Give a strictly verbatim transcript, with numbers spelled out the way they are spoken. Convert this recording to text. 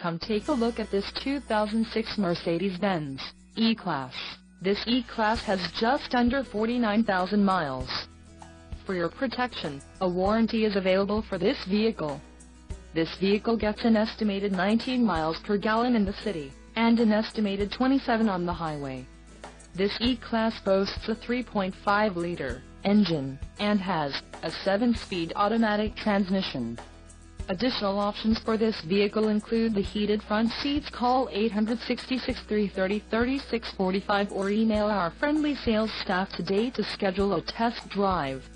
Come take a look at this two thousand six Mercedes-Benz E-Class. This E-Class has just under forty-nine thousand miles. For your protection, a warranty is available for this vehicle. This vehicle gets an estimated nineteen miles per gallon in the city, and an estimated twenty-seven on the highway. This E-Class boasts a three point five liter engine, and has a seven speed automatic transmission. Additional options for this vehicle include the heated front seats. Call eight six six, three three zero, three six four five or email our friendly sales staff today to schedule a test drive.